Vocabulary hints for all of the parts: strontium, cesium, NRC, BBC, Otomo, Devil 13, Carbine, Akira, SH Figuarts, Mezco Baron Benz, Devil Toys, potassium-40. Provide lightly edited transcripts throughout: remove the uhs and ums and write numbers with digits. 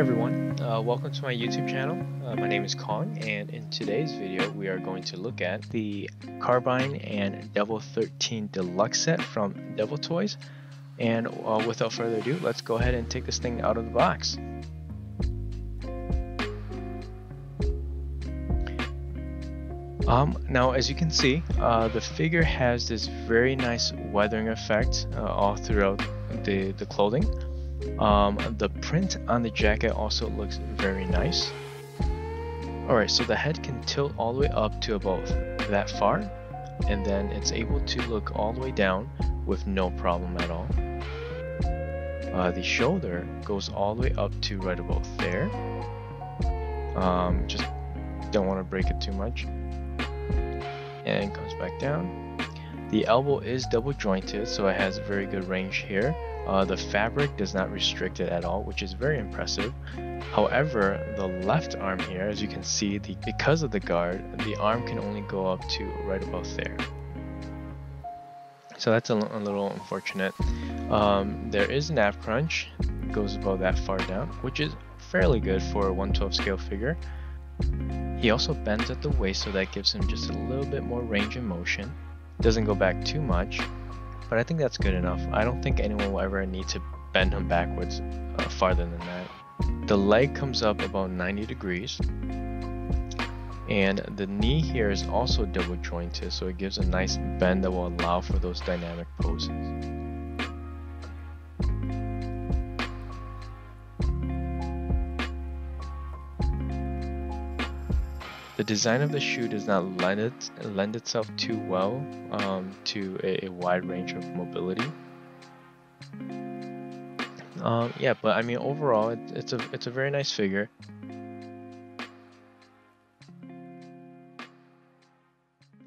Hi everyone, welcome to my YouTube channel. My name is Kong, and in today's video we are going to look at the Carbine and Devil 13 Deluxe set from Devil Toys, and without further ado, let's go ahead and take this thing out of the box. Now as you can see, the figure has this very nice weathering effect all throughout the clothing. The print on the jacket also looks very nice. Alright, so the head can tilt all the way up to about that far, and then it's able to look all the way down with no problem at all. The shoulder goes all the way up to right about there. Just don't want to break it too much. And comes back down. The elbow is double jointed, so it has very good range here. The fabric does not restrict it at all, which is very impressive. However, the left arm here, as you can see, because of the guard, the arm can only go up to right about there. So that's a little unfortunate. There is an nav crunch, goes about that far down, which is fairly good for a 1/12 scale figure. He also bends at the waist, so that gives him just a little bit more range of motion. Doesn't go back too much, but I think that's good enough. I don't think anyone will ever need to bend him backwards farther than that. The leg comes up about 90 degrees, and the knee here is also double jointed, so it gives a nice bend that will allow for those dynamic poses. The design of the shoe does not lend itself too well to a wide range of mobility. Yeah, but I mean overall, it's a very nice figure.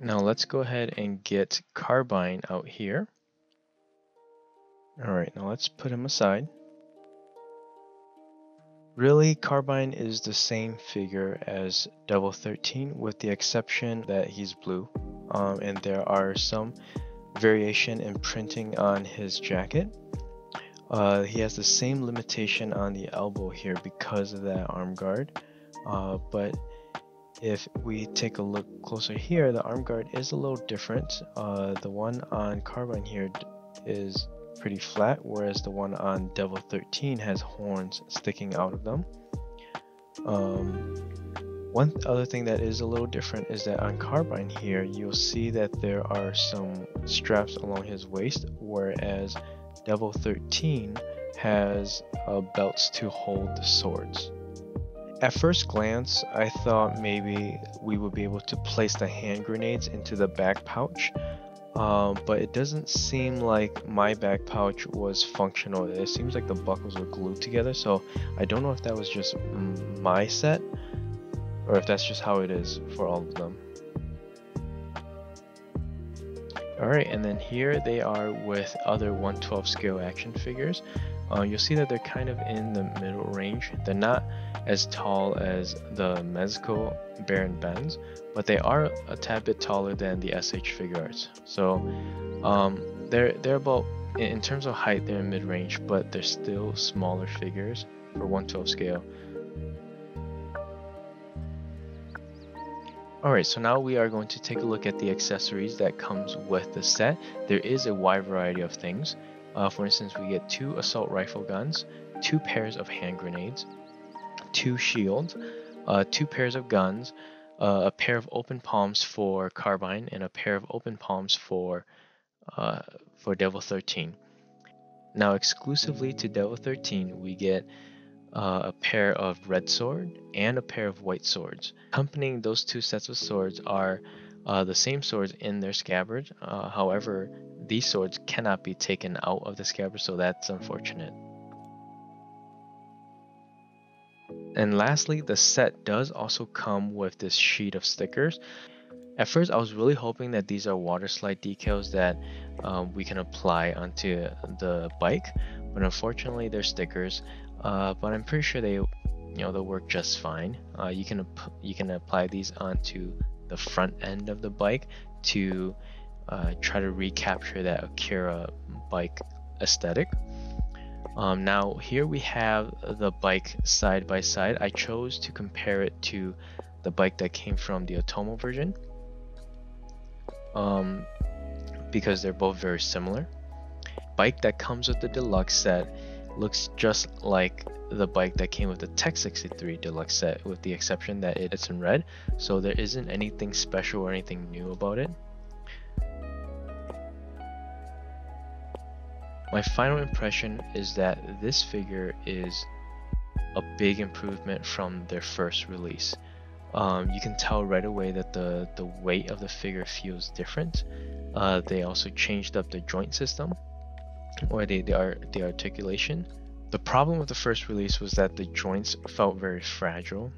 Now let's go ahead and get Carbine out here. All right, now let's put him aside. Really, Carbine is the same figure as Devil 13, with the exception that he's blue, and there are some variation in printing on his jacket. He has the same limitation on the elbow here because of that arm guard, but if we take a look closer here, the arm guard is a little different. The one on Carbine here is pretty flat, whereas the one on Devil 13 has horns sticking out of them. One other thing that is a little different is that on Carbine here, you'll see that there are some straps along his waist, whereas Devil 13 has belts to hold the swords. At first glance, I thought maybe we would be able to place the hand grenades into the back pouch. But it doesn't seem like my back pouch was functional. It seems like the buckles were glued together, so I don't know if that was just my set or if that's just how it is for all of them. Alright, and then here they are with other 1/12 scale action figures. You'll see that they're kind of in the middle range. They're not as tall as the Mezco Baron Benz, but they are a tad bit taller than the SH Figuarts. So they're about, in terms of height, they're in mid-range, but they're still smaller figures for 1/12 scale. Alright, so now we are going to take a look at the accessories that comes with the set. There is a wide variety of things. For instance, we get 2 assault rifle guns, 2 pairs of hand grenades, 2 shields, 2 pairs of guns, a pair of open palms for Carbine, and a pair of open palms for Devil 13. Now exclusively to Devil 13, we get a pair of red sword and a pair of white swords. Accompanying those 2 sets of swords are the same swords in their scabbards. However, these swords cannot be taken out of the scabbard, so that's unfortunate. And lastly, the set does also come with this sheet of stickers. At first, I was really hoping that these are water slide decals that we can apply onto the bike, but unfortunately, they're stickers. But I'm pretty sure they'll work just fine. You can apply these onto the front end of the bike to try to recapture that Akira bike aesthetic. Now here we have the bike side by side. I chose to compare it to the bike that came from the Otomo version because they're both very similar. Bike that comes with the deluxe set looks just like the bike that came with the Tech 63 deluxe set, with the exception that it's in red, so there isn't anything special or anything new about it. My final impression is that this figure is a big improvement from their first release. You can tell right away that the weight of the figure feels different. They also changed up the joint system, or the articulation. The problem with the first release was that the joints felt very fragile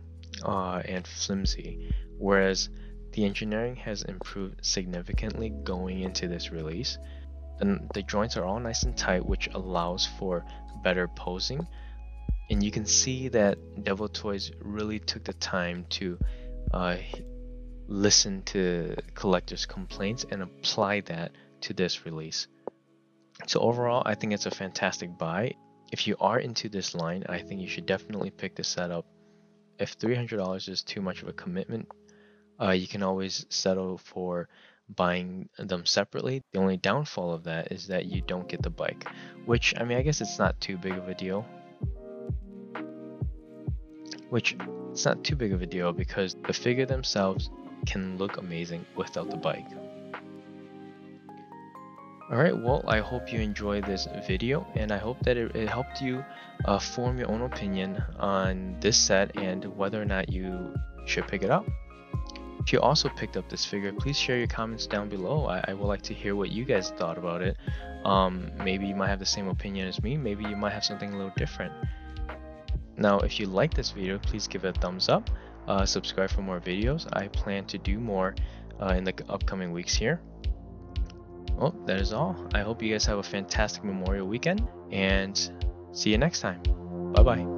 and flimsy, whereas the engineering has improved significantly going into this release. And the joints are all nice and tight, which allows for better posing. And you can see that Devil Toys really took the time to listen to collectors' complaints and apply that to this release. So overall, I think it's a fantastic buy. If you are into this line, I think you should definitely pick this set up. If $300 is too much of a commitment, you can always settle for buying them separately. The only downfall of that is that you don't get the bike, which, I mean, I guess it's not too big of a deal. Because the figure themselves can look amazing without the bike. Alright, well, I hope you enjoyed this video, and I hope that it helped you form your own opinion on this set and whether or not you should pick it up. If you also picked up this figure, please share your comments down below. I would like to hear what you guys thought about it. Maybe you might have the same opinion as me, maybe you might have something a little different. Now, if you like this video, please give it a thumbs up, subscribe for more videos. I plan to do more in the upcoming weeks here. Well, that is all. I hope you guys have a fantastic Memorial weekend, and see you next time. Bye-bye.